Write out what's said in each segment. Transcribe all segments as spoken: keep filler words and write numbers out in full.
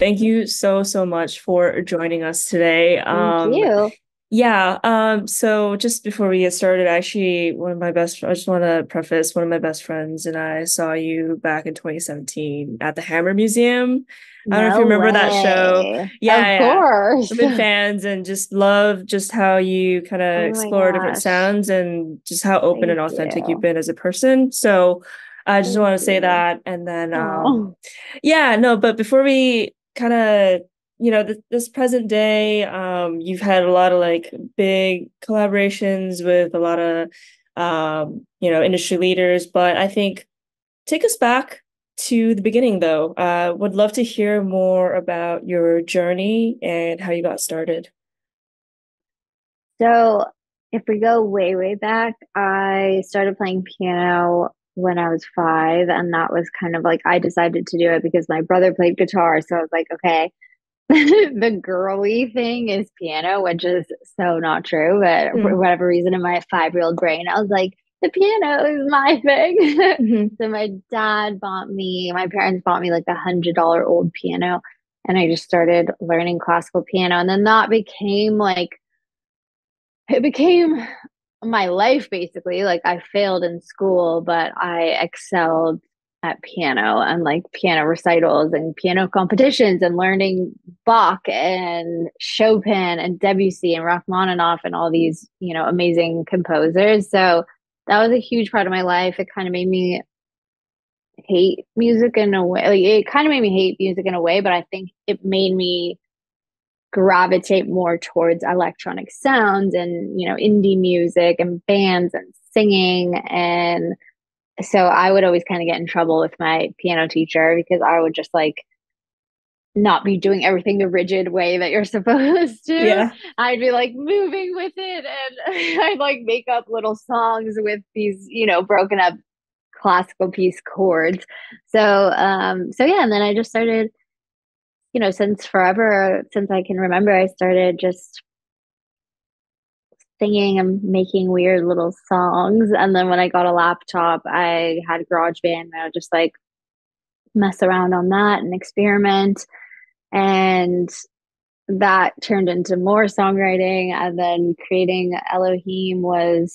Thank you so, so much for joining us today. Um, Thank you. Yeah. Um, so just before we get started, actually, one of my best, I just want to preface, one of my best friends and I saw you back in twenty seventeen at the Hammer Museum. I don't no know if you remember way. that show. Yeah. Of course. Yeah. Big fans, and just love just how you kind of oh explore different sounds and just how open Thank and authentic you. you've been as a person. So I just Thank want to say you. that. And then, um, yeah, no, but before we kind of, you know, th- this present day, um, you've had a lot of like big collaborations with a lot of, um, you know, industry leaders, but I think take us back to the beginning though. Uh, would love to hear more about your journey and how you got started. So if we go way, way back, I started playing piano when I was five, and that was kind of like, I decided to do it because my brother played guitar. So I was like, okay, the girly thing is piano, which is so not true. But mm-hmm. for whatever reason, in my five-year-old brain, I was like, the piano is my thing. Mm-hmm. So my dad bought me, my parents bought me like a hundred dollar old piano. And I just started learning classical piano. And then that became like, it became my life basically. Like I failed in school, but I excelled at piano and like piano recitals and piano competitions and learning Bach and Chopin and Debussy and Rachmaninoff and all these, you know, amazing composers. So that was a huge part of my life. It kind of made me hate music in a way. Like, it kind of made me hate music in a way, but I think it made me gravitate more towards electronic sounds and, you know, indie music and bands and singing. And so I would always kind of get in trouble with my piano teacher because I would just like not be doing everything the rigid way that you're supposed to. Yeah. I'd be like moving with it, and I'd like make up little songs with these, you know, broken up classical piece chords. So, um, so yeah. And then I just started, you know, since forever, since I can remember, I started just singing and making weird little songs. And then when I got a laptop, I had GarageBand, and I would just like mess around on that and experiment. And that turned into more songwriting. And then creating Elohim was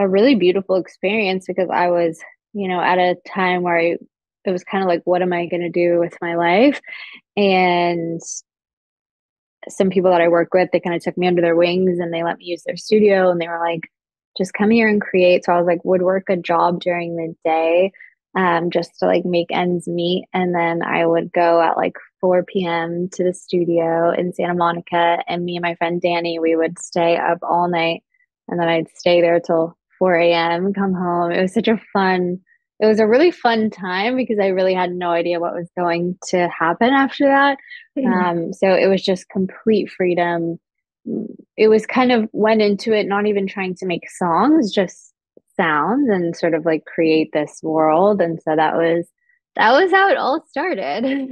a really beautiful experience because I was, you know, at a time where I, it was kind of like, what am I going to do with my life? And some people that I work with, they kind of took me under their wings and they let me use their studio, and they were like, just come here and create. So I was like, would work a job during the day um, just to like make ends meet. And then I would go at like four p.m. to the studio in Santa Monica, and me and my friend Danny, we would stay up all night, and then I'd stay there till four a.m. come home. It was such a fun, it was a really fun time because I really had no idea what was going to happen after that. Mm-hmm. Um, so it was just complete freedom. It was kind of went into it, not even trying to make songs, just sounds, and sort of like create this world. And so that was, that was how it all started.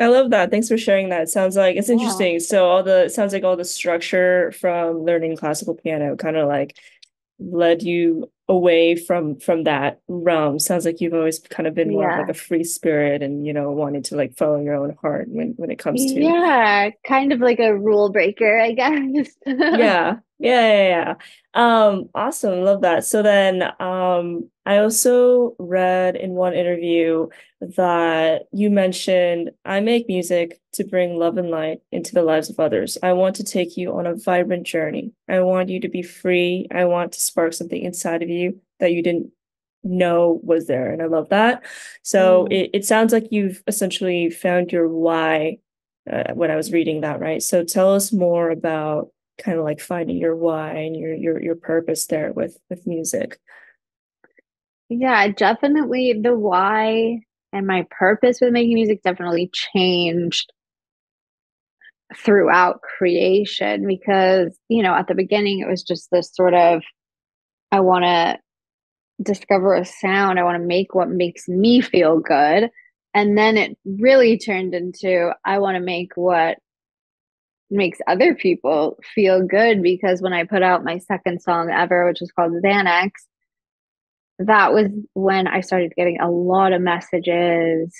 I love that. Thanks for sharing that. It sounds like it's interesting. Yeah. So all the, it sounds like all the structure from learning classical piano kind of like led you away from from that realm. Sounds like you've always kind of been more yeah. of like a free spirit, and you know, wanting to like follow your own heart when when it comes to yeah kind of like a rule breaker, I guess. yeah. yeah yeah yeah um Awesome, love that. So then um I also read in one interview that you mentioned, I make music to bring love and light into the lives of others. I want to take you on a vibrant journey. I want you to be free. I want to spark something inside of you that you didn't know was there. And I love that. So mm. it, it sounds like you've essentially found your why uh, when I was reading that, right? So tell us more about kind of like finding your why and your your your purpose there with with music. Yeah, definitely the why and my purpose with making music definitely changed throughout creation because, you know, at the beginning, it was just this sort of, I want to discover a sound. I want to make what makes me feel good. And then it really turned into, I want to make what makes other people feel good. Because when I put out my second song ever, which is called Xanax, that was when I started getting a lot of messages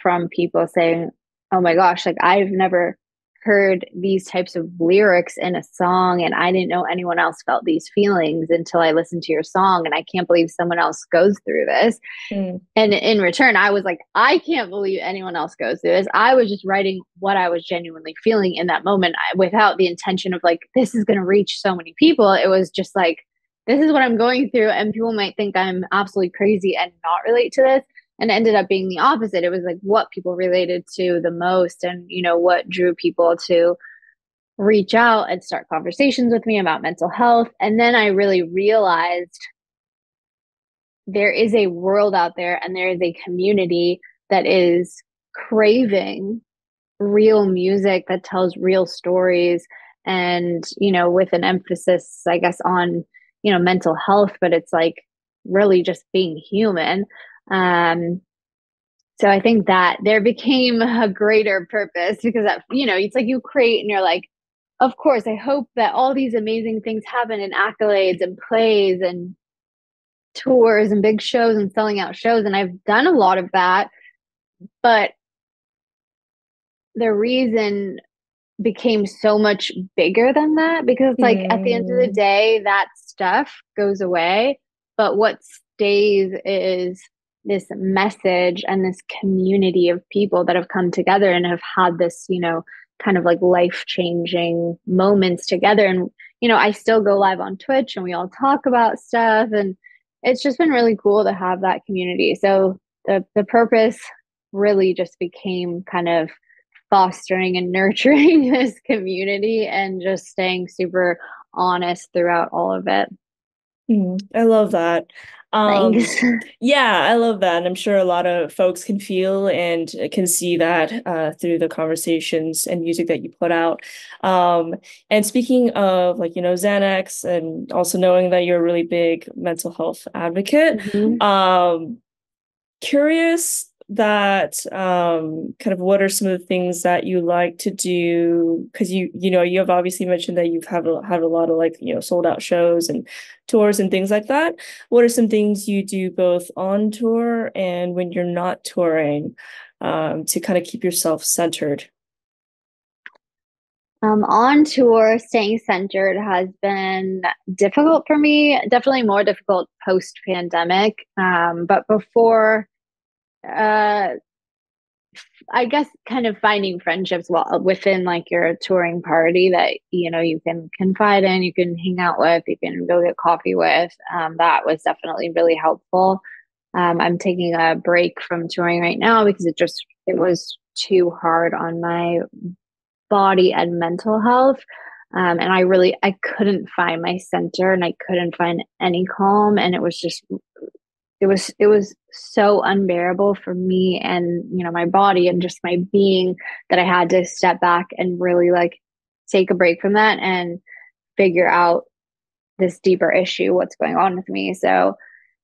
from people saying, oh my gosh, like I've never heard these types of lyrics in a song, and I didn't know anyone else felt these feelings until I listened to your song, and I can't believe someone else goes through this. Mm. And in return, I was like, I can't believe anyone else goes through this. I was just writing what I was genuinely feeling in that moment without the intention of like, this is going to reach so many people. It was just like, this is what I'm going through, and people might think I'm absolutely crazy and not relate to this. And it ended up being the opposite. It was like what people related to the most, and you know, what drew people to reach out and start conversations with me about mental health. And then I really realized there is a world out there and there is a community that is craving real music that tells real stories, and you know, with an emphasis, I guess, on, you know, mental health, but it's like really just being human. Um, so I think that there became a greater purpose, because that, you know, it's like you create and you're like, of course, I hope that all these amazing things happen, and accolades and plays and tours and big shows and selling out shows. And I've done a lot of that, but the reason became so much bigger than that, because like mm. at the end of the day, that stuff goes away, but what stays is this message and this community of people that have come together and have had this, you know, kind of like life-changing moments together. And, you know, I still go live on Twitch and we all talk about stuff, and it's just been really cool to have that community. So the, the purpose really just became kind of fostering and nurturing this community and just staying super honest throughout all of it. Mm, I love that. Um, Thanks. Yeah, I love that. And I'm sure a lot of folks can feel and can see that uh, through the conversations and music that you put out. Um, and speaking of like, you know, Xanax, and also knowing that you're a really big mental health advocate, mm-hmm. um, curious that um, kind of what are some of the things that you like to do? Because you, you know, you have obviously mentioned that you've had a, had a lot of like, you know, sold out shows and tours and things like that. What are some things you do both on tour and when you're not touring um, to kind of keep yourself centered? Um, on tour, staying centered has been difficult for me, definitely more difficult post-pandemic. Um, but before, uh I guess kind of finding friendships well within like your touring party that you know you can confide in, you can hang out with, you can go get coffee with, um that was definitely really helpful. um I'm taking a break from touring right now because it just it was too hard on my body and mental health, um and I really I couldn't find my center, and I couldn't find any calm, and it was just It was it was so unbearable for me and, you know, my body and just my being, that I had to step back and really like take a break from that and figure out this deeper issue, what's going on with me. So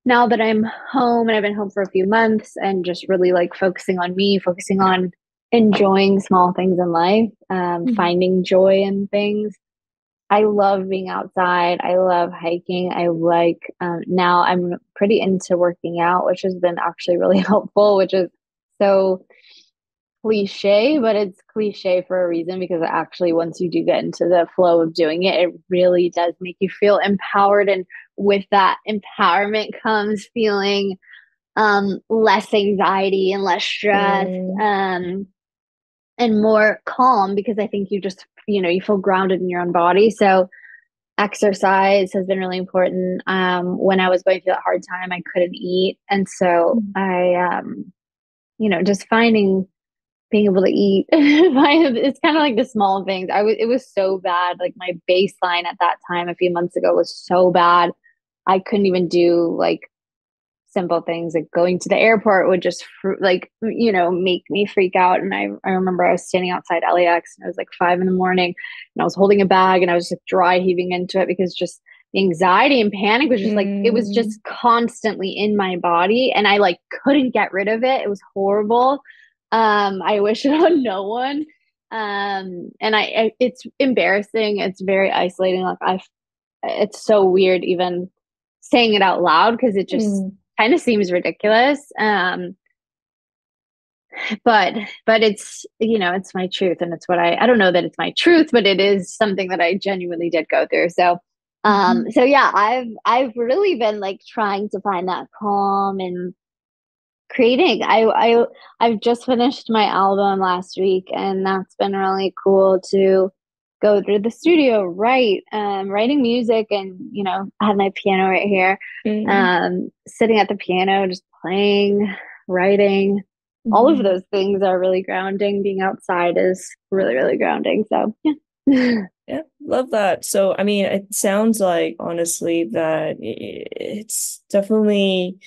now that I'm home and I've been home for a few months and just really like focusing on me, focusing on enjoying small things in life, um, mm-hmm. finding joy in things. I love being outside. I love hiking. I like, um, now I'm pretty into working out, which has been actually really helpful, which is so cliche, but it's cliche for a reason, because actually once you do get into the flow of doing it, it really does make you feel empowered. And with that empowerment comes feeling um, less anxiety and less stress mm. um, and more calm, because I think you just you know, you feel grounded in your own body. So exercise has been really important. Um, when I was going through that hard time, I couldn't eat. And so I, um, you know, just finding, being able to eat, it's kind of like the small things. I was, it was so bad. Like my baseline at that time, a few months ago, was so bad. I couldn't even do like simple things, like going to the airport would just fr- like, you know, make me freak out. And I, I remember I was standing outside L A X and it was like five in the morning and I was holding a bag and I was just dry heaving into it, because just the anxiety and panic was just like, mm. it was just constantly in my body and I like couldn't get rid of it. It was horrible. Um, I wish it on no one. Um, and I, I, it's embarrassing. It's very isolating. Like I, it's so weird even saying it out loud, because it just, mm. kind of seems ridiculous. Um, But but it's, you know, it's my truth, and it's what I, I don't know that it's my truth, but it is something that I genuinely did go through. So um mm-hmm. so yeah, I've I've really been like trying to find that calm and creating. I I I've just finished my album last week, and that's been really cool to go through the studio, write, um, writing music, and you know, I have my piano right here, mm-hmm. um, sitting at the piano, just playing, writing. All of those things are really grounding. Being outside is really, really grounding. So yeah. Yeah, love that. So, I mean, it sounds like, honestly, that it's definitely,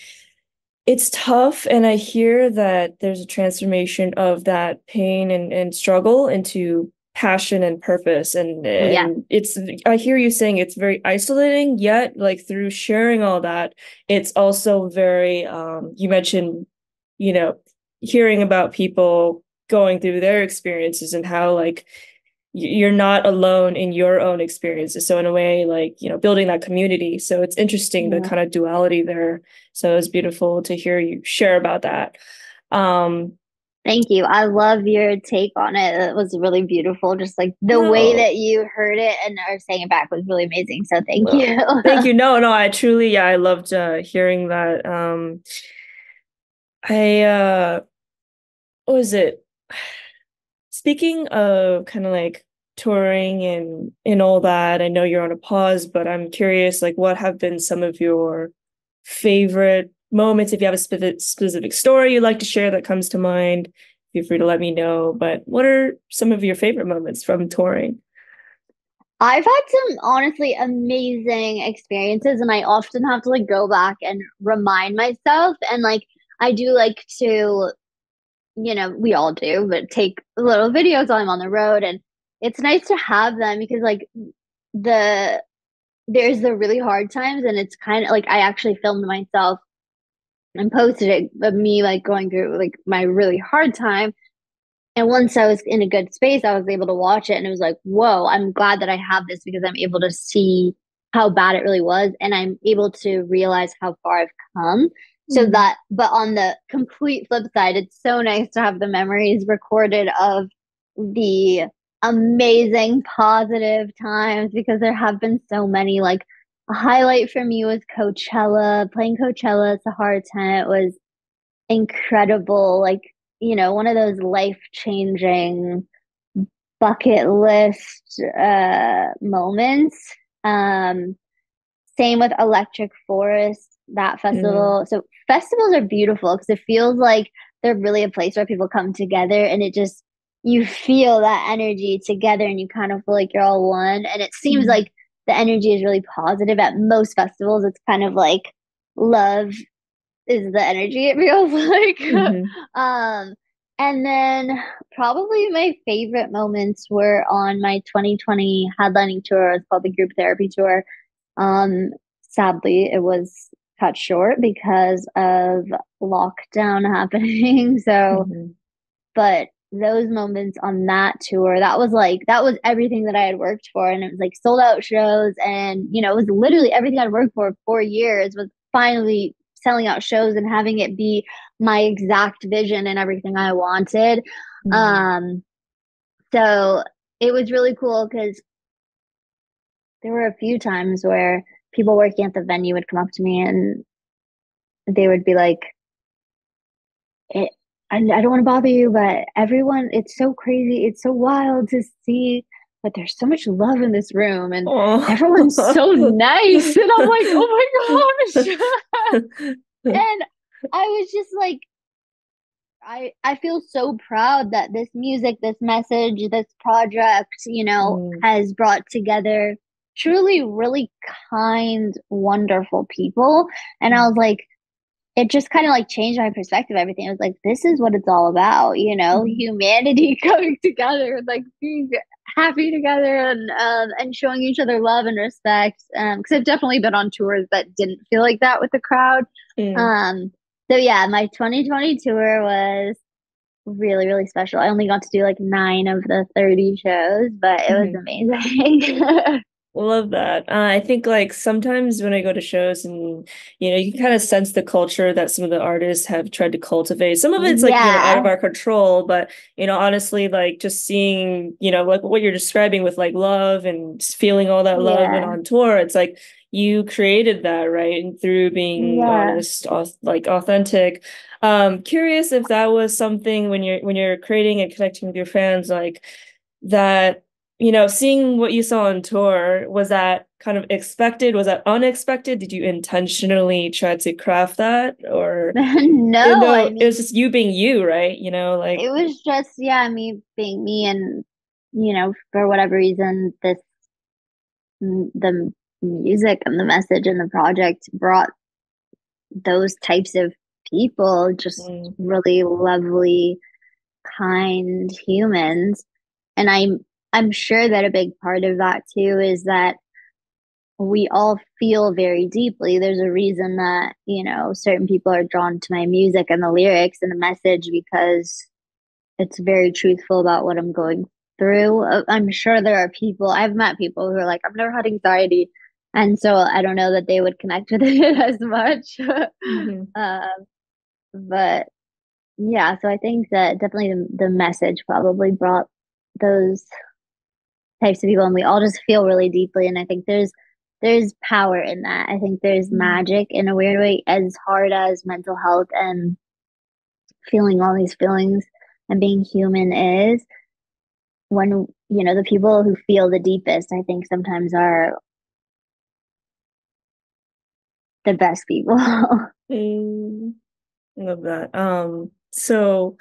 it's tough. And I hear that there's a transformation of that pain and, and struggle into passion and purpose. And, and yeah. it's, I hear you saying it's very isolating, yet like through sharing all that, it's also very, um, you mentioned, you know, hearing about people going through their experiences and how like you're not alone in your own experiences. So in a way, like, you know, building that community. So it's interesting, yeah. the kind of duality there. So it's beautiful to hear you share about that. Um, Thank you. I love your take on it. It was really beautiful. Just like the no. way that you heard it and are saying it back was really amazing. So thank well, you. Thank you. No, no, I truly, yeah, I loved uh, hearing that. Um, I, uh, what was it? Speaking of kind of like touring and, and all that, I know you're on a pause, but I'm curious, like, what have been some of your favorite moments? If you have a specific, specific story you'd like to share that comes to mind, feel free to let me know. But what are some of your favorite moments from touring? I've had some honestly amazing experiences, and I often have to like go back and remind myself, and like, I do like to, you know, we all do, but take little videos while I'm on the road. And it's nice to have them because like the, there's the really hard times, and it's kind of like, I actually filmed myself and posted it of me like going through like my really hard time. And once I was in a good space, I was able to watch it, and it was like, whoa, I'm glad that I have this because I'm able to see how bad it really was. And I'm able to realize how far I've come. So that, but on the complete flip side, it's so nice to have the memories recorded of the amazing positive times, because there have been so many. Like a highlight for me was Coachella, playing Coachella, Sahara Tent was incredible. Like, you know, one of those life-changing bucket list uh, moments. Um, same with Electric Forest. That festival. Mm. So festivals are beautiful because it feels like they're really a place where people come together, and it just, you feel that energy together, and you kind of feel like you're all one. And it seems mm. like the energy is really positive at most festivals. It's kind of like love is the energy, it feels like. Mm-hmm. um, and then probably my favorite moments were on my twenty twenty headlining tour. It's called the Group Therapy Tour. Um, sadly, it was cut short because of lockdown happening. So, mm-hmm. but those moments on that tour, that was like, that was everything that I had worked for. And it was like sold out shows. And, you know, it was literally everything I'd worked for for years was finally selling out shows and having it be my exact vision and everything I wanted. Mm-hmm. Um, so it was really cool because there were a few times where people working at the venue would come up to me and they would be like, it, I, I don't want to bother you, but everyone, it's so crazy. It's so wild to see, but there's so much love in this room, and oh. everyone's so nice. And I'm like, oh my gosh. And I was just like, I, I feel so proud that this music, this message, this project, you know, mm. has brought together truly really kind, wonderful people. And I was like, it just kind of like changed my perspective of everything. I was like, this is what it's all about, you know, mm-hmm. humanity coming together, like being happy together, and um and showing each other love and respect, um because I've definitely been on tours that didn't feel like that with the crowd. Mm. um so yeah, my twenty twenty tour was really, really special. I only got to do like nine of the thirty shows, but it mm-hmm. was amazing. Love that. Uh, I think like sometimes when I go to shows and, you know, you can kind of sense the culture that some of the artists have tried to cultivate. Some of it's like yeah. you know, out of our control, but, you know, honestly, like just seeing, you know, like what you're describing with like love and feeling all that love yeah. and on tour, it's like you created that, right? And through being yeah. honest, like authentic. Um, curious if that was something when you're, when you're creating and connecting with your fans, like that, you know, seeing what you saw on tour, was that kind of expected? Was that unexpected? Did you intentionally try to craft that? Or no, no I mean, it was just you being you, right? You know, like it was just, yeah, me being me. And, you know, for whatever reason, this, the music and the message and the project brought those types of people, just mm. really lovely, kind humans. And I'm, I'm sure that a big part of that too is that we all feel very deeply. There's a reason that, you know, certain people are drawn to my music and the lyrics and the message because it's very truthful about what I'm going through. I'm sure there are people, I've met people who are like, I've never had anxiety. And so I don't know that they would connect with it as much. Mm-hmm. um, but yeah, so I think that definitely the, the message probably brought those types of people, and we all just feel really deeply, and I think there's there's power in that. I think there's magic in a weird way, as hard as mental health and feeling all these feelings and being human is. When, you know, the people who feel the deepest, I think sometimes are the best people. mm, I love that. Um, so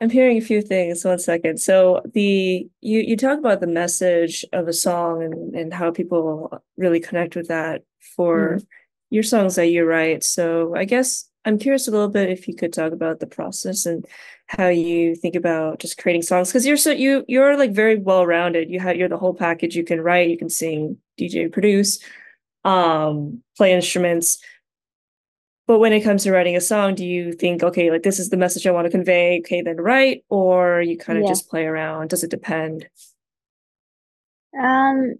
I'm hearing a few things. One second. So the you you talk about the message of a song and, and how people really connect with that for mm. your songs that you write. So I guess I'm curious a little bit if you could talk about the process and how you think about just creating songs, because you're so you you're like very well rounded. You have you're the whole package. You can write, you can sing, D J, produce, um, play instruments. But when it comes to writing a song, do you think, okay, like this is the message I want to convey, okay, then write, or you kind of yeah. just play around? Does it depend? Um,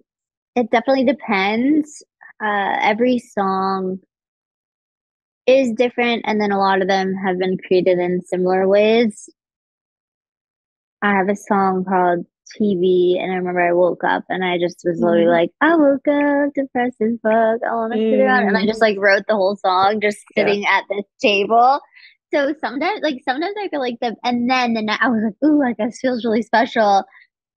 it definitely depends. Uh, every song is different, and then a lot of them have been created in similar ways. I have a song called T V, and I remember I woke up and I just was literally mm. like, I woke up depressed as fuck, I want to mm. sit around, and I just like wrote the whole song just sitting yeah. at this table. So sometimes like sometimes I feel like the and then and I was like, ooh, like this feels really special,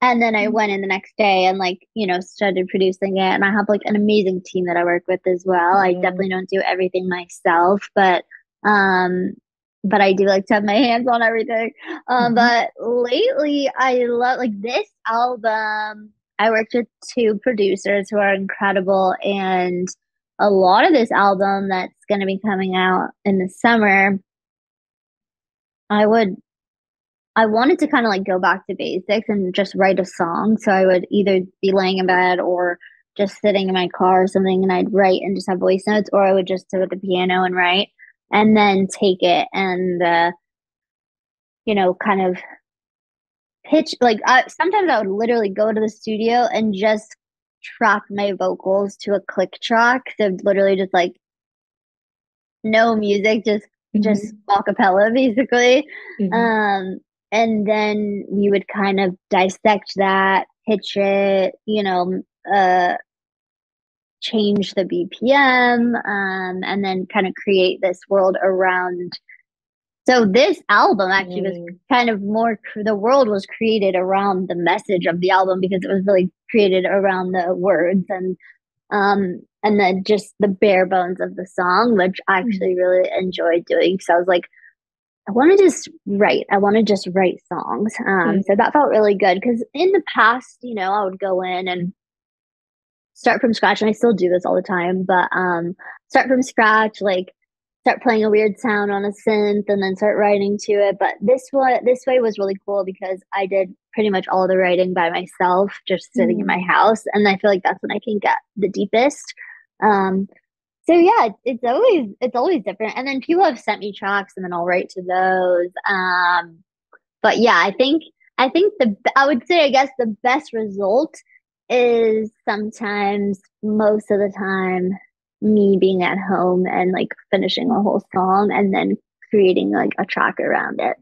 and then I went in the next day and like, you know, started producing it, and I have like an amazing team that I work with as well. mm. I definitely don't do everything myself, but um but I do like to have my hands on everything. Um, mm-hmm. But lately, I love like this album. I worked with two producers who are incredible. And a lot of this album that's going to be coming out in the summer, I would, I wanted to kind of like go back to basics and just write a song. So I would either be laying in bed or just sitting in my car or something, and I'd write and just have voice notes, or I would just sit at the piano and write. And then take it and, uh, you know, kind of pitch. Like I, sometimes I would literally go to the studio and just track my vocals to a click track. So literally just like no music, just mm-hmm. just a cappella basically. Mm-hmm. Um, and then we would kind of dissect that, pitch it, you know, uh, change the B P M, um, and then kind of create this world around. So this album actually mm. was kind of more, the world was created around the message of the album, because it was really created around the words and um, and then just the bare bones of the song, which I actually mm. really enjoyed doing. So I was like, I want to just write. I want to just write songs. Um, mm. So that felt really good, because in the past, you know, I would go in and start from scratch, and I still do this all the time, but um start from scratch, like start playing a weird sound on a synth and then start writing to it. But this one this way was really cool, because I did pretty much all the writing by myself, just sitting mm. in my house, and I feel like that's when I can get the deepest. Um so yeah, it's always it's always different, and then people have sent me tracks and then I'll write to those. Um but yeah, I think I think the I would say I guess the best result is sometimes, most of the time, me being at home and like finishing a whole song and then creating like a track around it.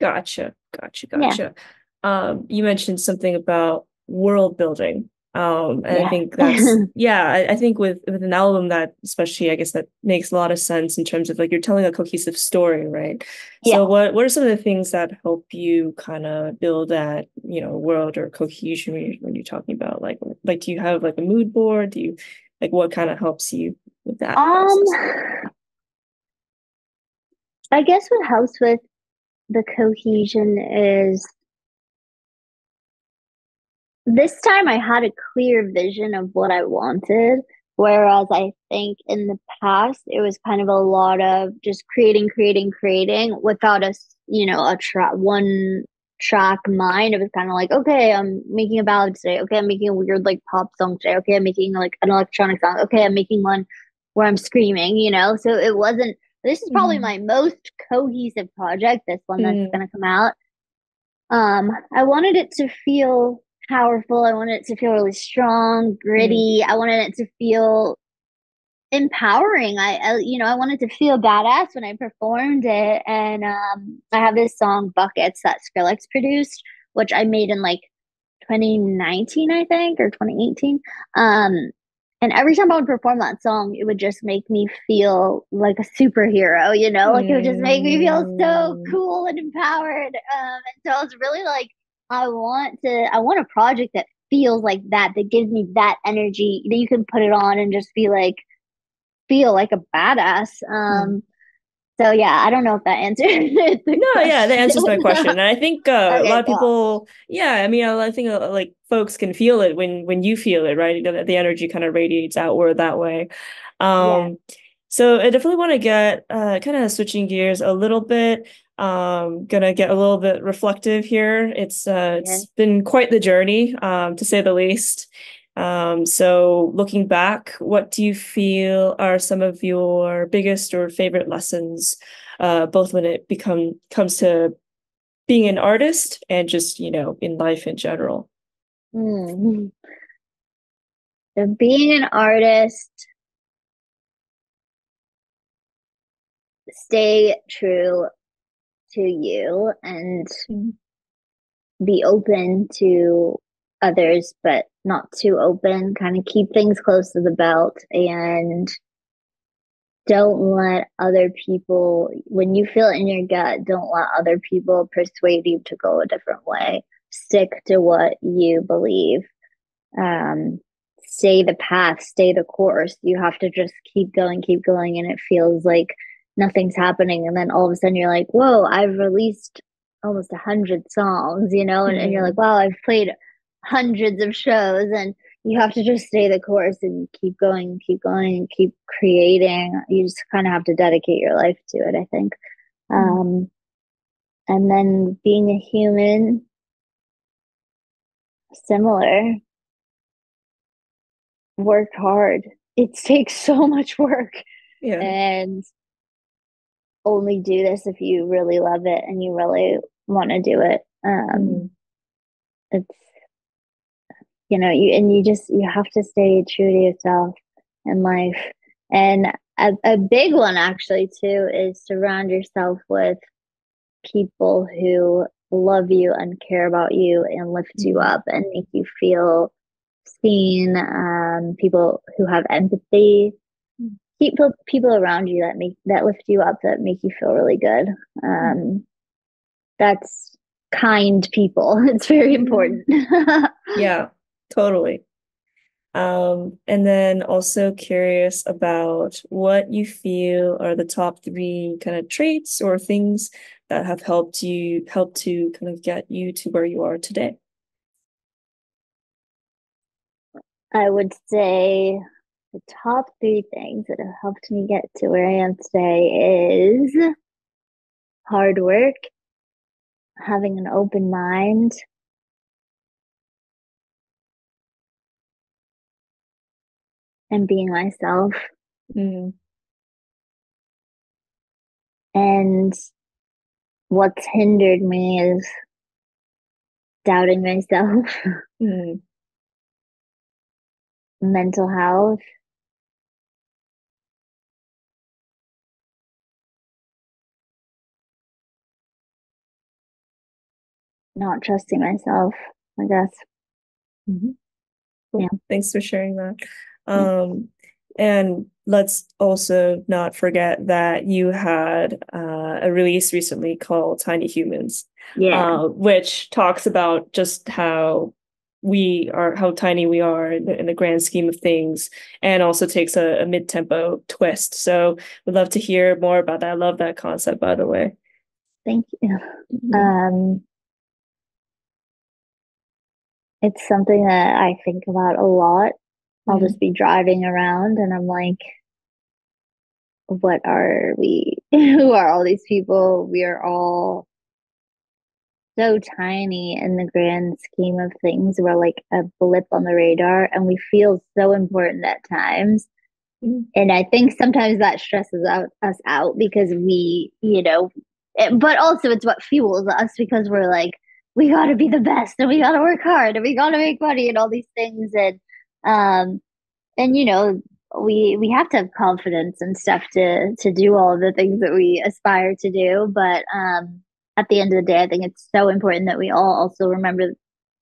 Gotcha. Gotcha. Gotcha. Yeah. Um, you mentioned something about world building. Um, and yeah. I think that's, yeah, I, I think with, with an album that especially, I guess that makes a lot of sense in terms of like, you're telling a cohesive story, right? Yeah. So what, what are some of the things that help you kind of build that, you know, world or cohesion when you're, when you're talking about like, like, do you have like a mood board? Do you, like, what kind of helps you with that? Um, process? I guess what helps with the cohesion is, this time I had a clear vision of what I wanted, whereas I think in the past it was kind of a lot of just creating, creating, creating without a, you know, a tra- one track mind. It was kind of like, okay, I'm making a ballad today. Okay, I'm making a weird like pop song today. Okay, I'm making like an electronic song. Okay, I'm making one where I'm screaming, you know? So it wasn't, this is probably mm. my most cohesive project, this one that's mm. going to come out. Um, I wanted it to feel powerful. I wanted it to feel really strong, gritty. Mm. I wanted it to feel empowering. I, I, you know, I wanted to feel badass when I performed it. And um, I have this song, Buckets, that Skrillex produced, which I made in like twenty nineteen, I think, or twenty eighteen. Um, and every time I would perform that song, it would just make me feel like a superhero, you know, like mm. it would just make me feel so cool and empowered. Um, and so I was really like, I want to, I want a project that feels like that, that gives me that energy that you can put it on and just be like, feel like a badass. Um, so yeah, I don't know if that answers the No, question. Yeah, that answers my question. And I think uh, okay, a lot of people, yeah, I mean, I think uh, like folks can feel it when, when you feel it, right? The, the energy kind of radiates outward that way. Um, yeah. So I definitely want to get uh, kind of switching gears a little bit. Um, gonna get a little bit reflective here. It's uh, it's yeah. been quite the journey, um, to say the least. Um, so looking back, what do you feel are some of your biggest or favorite lessons, uh, both when it become comes to being an artist and just, you know, in life in general? Mm. So being an artist, stay true to you and be open to others, but not too open. Kind of keep things close to the belt and don't let other people, when you feel it in your gut, don't let other people persuade you to go a different way. Stick to what you believe. Um, stay the path, stay the course. You have to just keep going, keep going, and it feels like nothing's happening, and then all of a sudden you're like, whoa, I've released almost a hundred songs, you know, and, and you're like, wow, I've played hundreds of shows. And you have to just stay the course and keep going, keep going, and keep creating. You just kind of have to dedicate your life to it, I think. Um, and then being a human, similar, work hard. It takes so much work. Yeah. And only do this if you really love it and you really want to do it. Um, it's, you know, you and you just, you have to stay true to yourself in life. And a, a big one actually too is surround yourself with people who love you and care about you and lift you up and make you feel seen, um, people who have empathy. Keep people around you that make that lift you up, that make you feel really good. Um, that's kind people. It's very important. Yeah, totally. Um, and then also curious about what you feel are the top three kind of traits or things that have helped you help to kind of get you to where you are today. I would say the top three things that have helped me get to where I am today is hard work, having an open mind, and being myself. Mm-hmm. And what's hindered me is doubting myself. Mm-hmm. mental health. Not trusting myself, I guess. Mm-hmm. Cool. Yeah. Thanks for sharing that. Um, and let's also not forget that you had uh, a release recently called Tiny Humans, yeah, uh, which talks about just how we are, how tiny we are in the, in the grand scheme of things, and also takes a, a mid-tempo twist. So we'd love to hear more about that. I love that concept, by the way. Thank you. Mm-hmm. Um, it's something that I think about a lot. I'll just be driving around and I'm like, what are we? Who are all these people? We are all so tiny in the grand scheme of things. We're like a blip on the radar and we feel so important at times. Mm-hmm. And I think sometimes that stresses out, us out because we, you know, it, but also it's what fuels us because we're like, we got to be the best and we got to work hard and we got to make money and all these things. And Um, and, you know, we we have to have confidence and stuff to, to do all of the things that we aspire to do. But um, at the end of the day, I think it's so important that we all also remember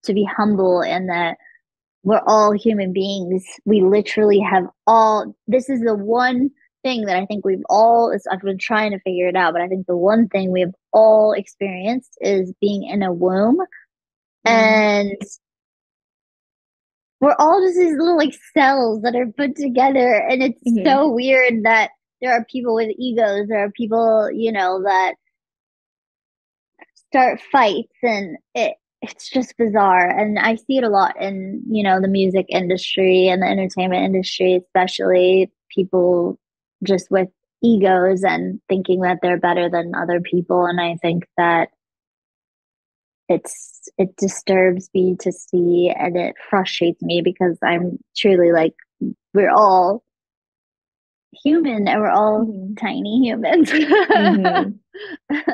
to be humble and that we're all human beings. We literally have all, this is the one thing that I think we've all, I've been trying to figure it out, but I think the one thing we have all experienced is being in a womb. Mm. And we're all just these little like cells that are put together, and it's mm-hmm. so weird that there are people with egos, there are people, you know, that start fights, and it it's just bizarre. And I see it a lot in, you know, the music industry and the entertainment industry, especially people just with egos and thinking that they're better than other people. And I think that It's it disturbs me to see, and it frustrates me because I'm truly like, we're all human and we're all mm-hmm. tiny humans. mm-hmm.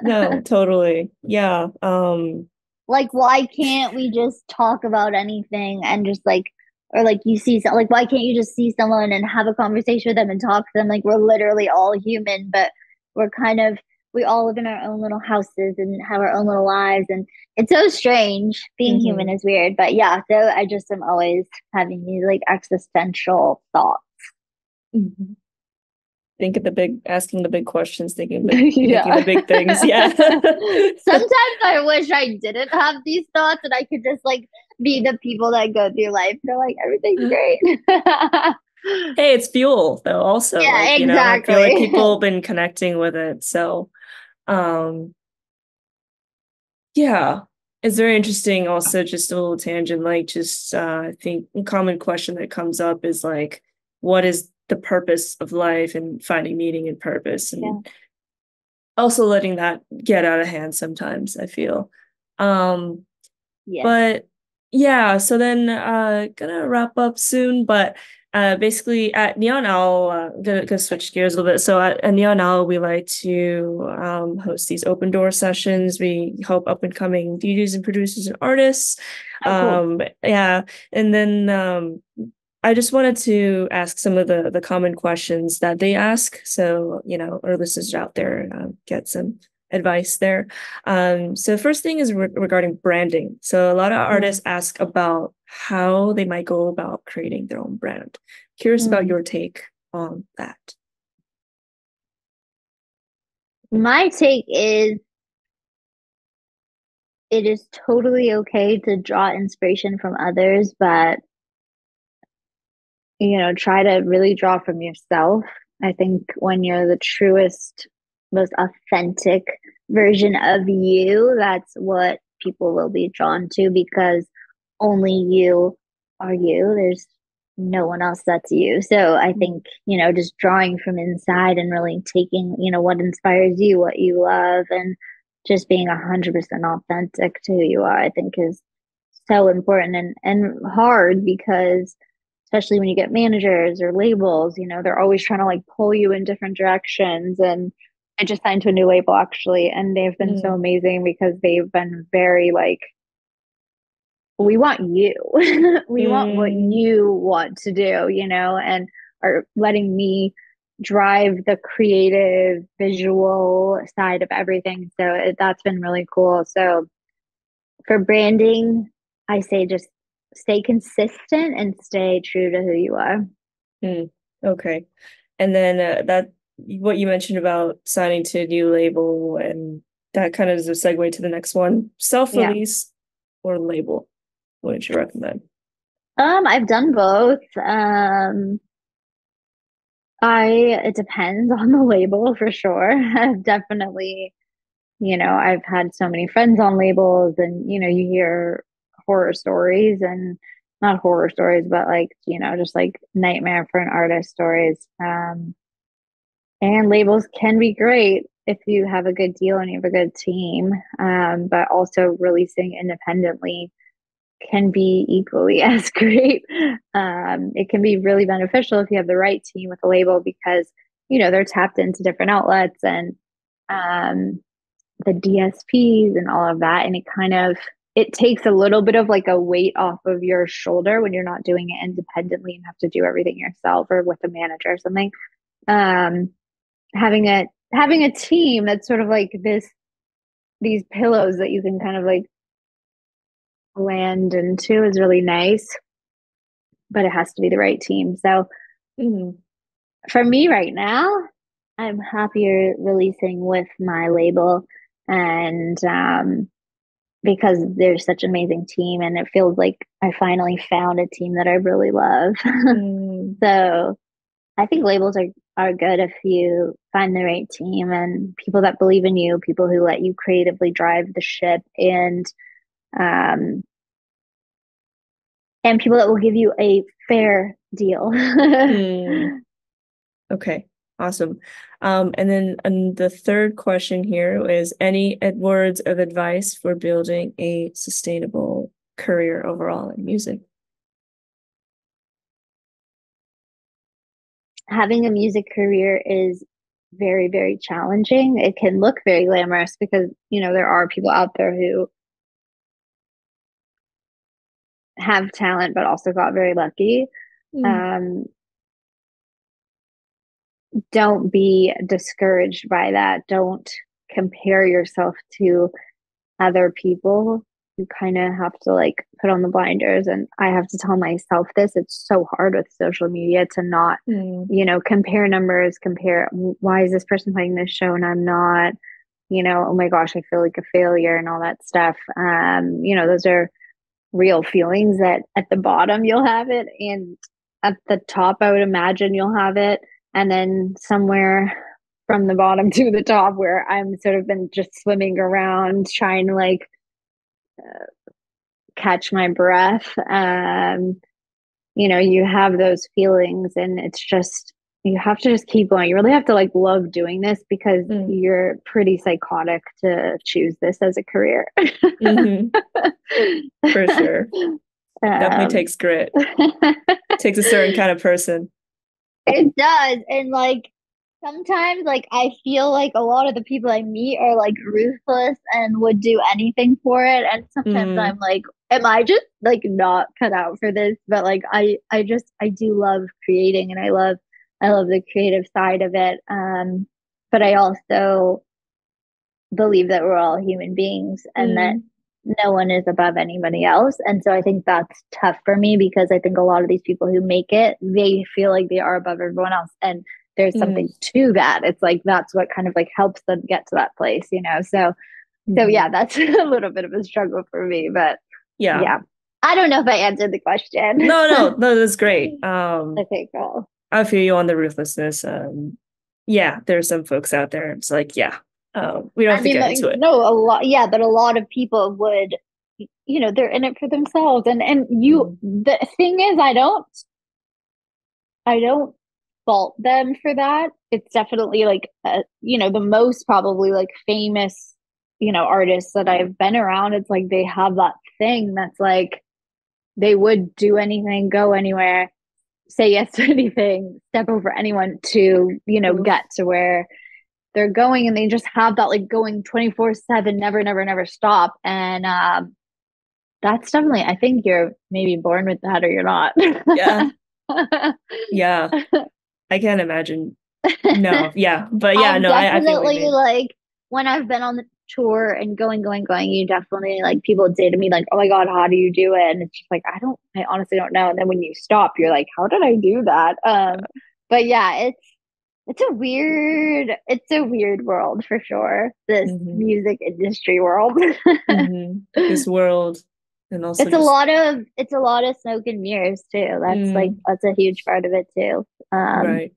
No, totally. Yeah. Um, like, why can't we just talk about anything and just like, or like you see, some, like, why can't you just see someone and have a conversation with them and talk to them? Like, we're literally all human, but we're kind of, we all live in our own little houses and have our own little lives, and it's so strange. Being mm-hmm. human is weird, but yeah, so I just am always having these like existential thoughts. Mm-hmm. Think of the big, asking the big questions, thinking, big, yeah. thinking the big things. Yeah. Sometimes I wish I didn't have these thoughts and I could just like be the people that go through life. They're like, everything's great. Hey, it's fuel though also. Yeah, like, you exactly. know, I feel like people have been connecting with it. So um yeah. It's very interesting also, just a little tangent, like just uh I think a common question that comes up is like, what is the purpose of life, and finding meaning and purpose, and yeah. also letting that get out of hand sometimes, I feel. Um yeah. But yeah, so then uh gonna wrap up soon, but Uh, basically at Neon Owl, uh, I'm going to switch gears a little bit. So at, at Neon Owl, we like to um, host these open door sessions. We help up and coming D Js and producers and artists. Oh, cool. Um, yeah. And then um, I just wanted to ask some of the, the common questions that they ask. So, you know, our listeners out there uh, get some advice there. Um, so first thing is re- regarding branding. So a lot of artists mm. ask about how they might go about creating their own brand. Curious mm. about your take on that. My take is it is totally okay to draw inspiration from others, but, you know, try to really draw from yourself. I think when you're the truest, most authentic version of you, that's what people will be drawn to, because only you are you. There's no one else that's you. So I think, you know, just drawing from inside and really taking, you know, what inspires you, what you love, and just being one hundred percent authentic to who you are, I think is so important and, and hard, because especially when you get managers or labels, you know, they're always trying to like pull you in different directions. And I just signed to a new label actually, and they've been mm. so amazing because they've been very like, we want you. we mm. want what you want to do, you know, and are letting me drive the creative visual side of everything. So it, that's been really cool. So for branding, I say just stay consistent and stay true to who you are. Mm. Okay. And then uh, that what you mentioned about signing to a new label, and that kind of is a segue to the next one. Self-release yeah. or label. What would you recommend? Um, I've done both. Um, I it depends on the label for sure. I've definitely, you know, I've had so many friends on labels, and you know, you hear horror stories, and not horror stories, but like, you know, just like nightmare for an artist stories. Um, and labels can be great if you have a good deal and you have a good team, um, but also releasing independently can be equally as great. Um, it can be really beneficial if you have the right team with the label, because, you know, they're tapped into different outlets and um, the D S Ps and all of that. And it kind of, it takes a little bit of like a weight off of your shoulder when you're not doing it independently and have to do everything yourself or with a manager or something. Um, having a having a team that's sort of like this, these pillows that you can kind of like land into is really nice, but it has to be the right team. So mm, for me right now, I'm happier releasing with my label, and um, because there's such an amazing team, and it feels like I finally found a team that I really love. Mm. So I think labels are, are good if you find the right team and people that believe in you, people who let you creatively drive the ship, and um, and people that will give you a fair deal. Mm. Okay, awesome. Um, and then and the third question here is, any words of advice for building a sustainable career overall in music? Having a music career is very, very challenging. It can look very glamorous because, you know, there are people out there who have talent, but also got very lucky. Mm. Um, don't be discouraged by that. Don't compare yourself to other people. You kind of have to like put on the blinders, and I have to tell myself this. It's so hard with social media to not, mm. you know, compare numbers, compare, why is this person playing this show and I'm not, you know, oh my gosh, I feel like a failure and all that stuff. Um, you know, those are real feelings that at the bottom you'll have it, and at the top I would imagine you'll have it. And then somewhere from the bottom to the top where I'm sort of been just swimming around trying to like, Uh, catch my breath. Um, you know, you have those feelings, and it's just, you have to just keep going. You really have to like love doing this, because mm. you're pretty psychotic to choose this as a career. Mm-hmm. For sure. Um, Definitely takes grit. Takes a certain kind of person. It does. And like, sometimes, like, I feel like a lot of the people I meet are, like, ruthless and would do anything for it. And sometimes mm. I'm like, am I just, like, not cut out for this? But, like, I, I just, I do love creating, and I love, I love the creative side of it. Um, but I also believe that we're all human beings, and mm. that no one is above anybody else. And so I think that's tough for me, because I think a lot of these people who make it, they feel like they are above everyone else. And there's something mm. to that. It's like, that's what kind of like helps them get to that place, you know? So, mm. so yeah, that's a little bit of a struggle for me, but yeah. yeah. I don't know if I answered the question. No, no, no, that's great. Um, okay, cool. I feel you on the ruthlessness. Um, yeah. There's some folks out there. It's like, yeah, um, we don't have I mean, to get like, into it. No, a lot. Yeah. But a lot of people would, you know, they're in it for themselves. And, and you, mm. the thing is, I don't, I don't, fault them for that. It's definitely like uh, you know, the most probably like famous, you know, artists that I've been around, it's like they have that thing that's like they would do anything, go anywhere, say yes to anything, step over anyone to, you know, get to where they're going, and they just have that like going twenty-four seven, never never never stop. And um That's definitely, I think you're maybe born with that or you're not. Yeah. Yeah. I can't imagine. No. Yeah. But yeah, um, no, I, I definitely like when I've been on the tour and going, going, going, you definitely like people say to me like, oh my God, how do you do it? And it's just like, I don't, I honestly don't know. And then when you stop, you're like, how did I do that? Um, but yeah, it's, it's a weird, it's a weird world for sure. This mm-hmm. music industry world. Mm-hmm. This world. And also it's just... a lot of, it's a lot of smoke and mirrors too. That's mm. like, that's a huge part of it too. Um, right.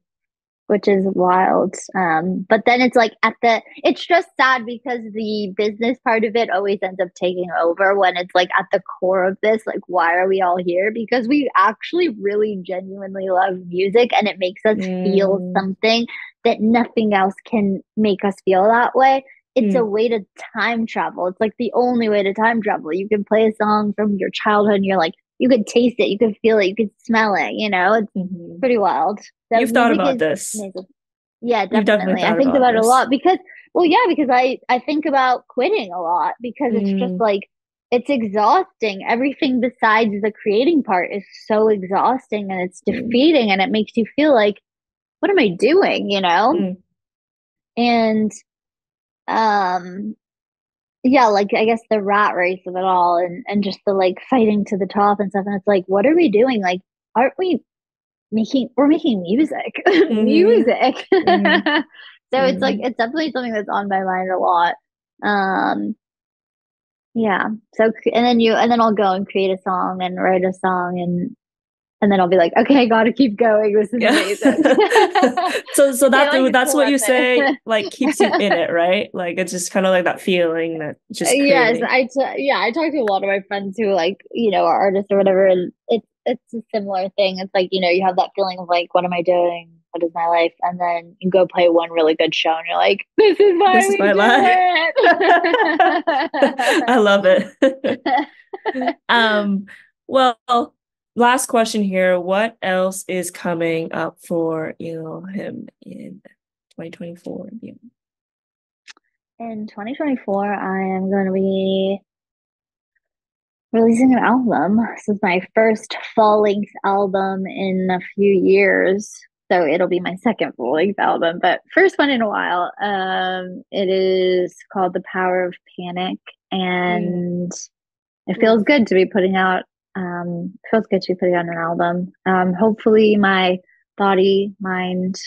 Which is wild. Um, but then it's like at the, it's just sad because the business part of it always ends up taking over when it's like at the core of this, like, why are we all here? Because we actually really genuinely love music and it makes us mm. feel something that nothing else can make us feel that way. It's mm. a way to time travel. It's like the only way to time travel. You can play a song from your childhood and you're like, you could taste it, you could feel it, you could smell it, you know, it's mm-hmm. pretty wild. That You've thought about this. Amazing. Yeah, definitely. definitely I think about, about it a lot because, well, yeah, because I, I think about quitting a lot because mm. it's just like, it's exhausting. Everything besides the creating part is so exhausting and it's defeating mm. and it makes you feel like, what am I doing? You know? Mm. And, um, yeah, like I guess the rat race of it all and, and just the like fighting to the top and stuff. And it's like, what are we doing? Like, aren't we making, we're making music, mm-hmm. music. Mm-hmm. So mm-hmm. it's like, it's definitely something that's on my mind a lot. Um, yeah. So, and then you, and then I'll go and create a song and write a song and, and then I'll be like, okay, I gotta keep going. This is yeah. amazing. so so that, like that's what you say, like keeps you in it, right? Like it's just kind of like that feeling that just crazy. Yes, I t- yeah, I talk to a lot of my friends who like, you know, are artists or whatever, and it's it's a similar thing. It's like, you know, you have that feeling of like, what am I doing? What is my life? And then you go play one really good show and you're like, this is my, this is my life. I love it. um well Last question here. What else is coming up for Elohim in twenty twenty-four? In twenty twenty-four, I am going to be releasing an album. This is my first full-length album in a few years. So it'll be my second full-length album, but first one in a while. Um, it is called The Power of Panic. And mm. it feels good to be putting out um feels good to be putting on an album. Um hopefully my body, mind,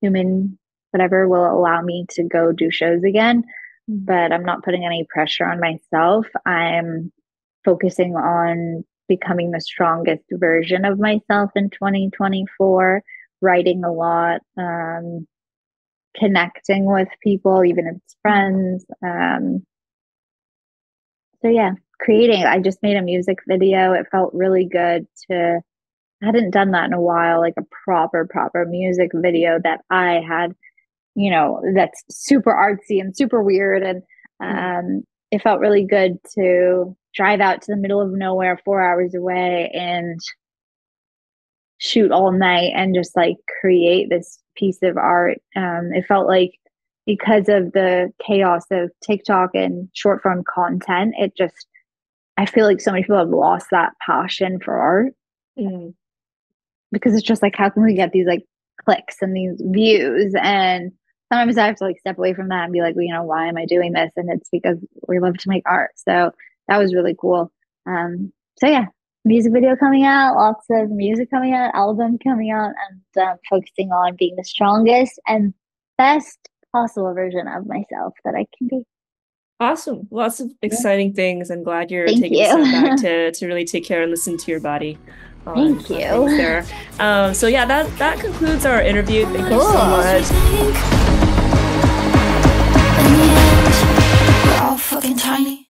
human, whatever will allow me to go do shows again, but I'm not putting any pressure on myself. I'm focusing on becoming the strongest version of myself in twenty twenty-four, writing a lot, um connecting with people, even if it's friends. Um so yeah, creating. I just made a music video. It felt really good to, I hadn't done that in a while, like a proper, proper music video that I had, you know, that's super artsy and super weird. And um, it felt really good to drive out to the middle of nowhere, four hours away, and shoot all night and just like create this piece of art. Um, it felt like, because of the chaos of TikTok and short form content, it just, I feel like so many people have lost that passion for art. Mm. Because it's just like, how can we get these like clicks and these views? And sometimes I have to like step away from that and be like, well, you know, why am I doing this? And it's because we love to make art. So that was really cool. Um, so yeah, music video coming out, lots of music coming out, album coming out, and um, focusing on being the strongest and best possible version of myself that I can be. Awesome. Lots of exciting yeah. things. I'm glad you're Thank taking you. a step back to, to really take care and listen to your body. Um, Thank you. There. Um, so yeah, that, that concludes our interview. Thank cool. you so much.